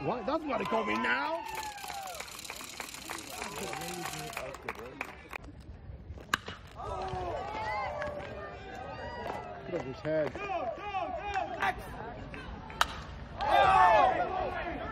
What? That's why they call me now. Look at his head. Go, go, go!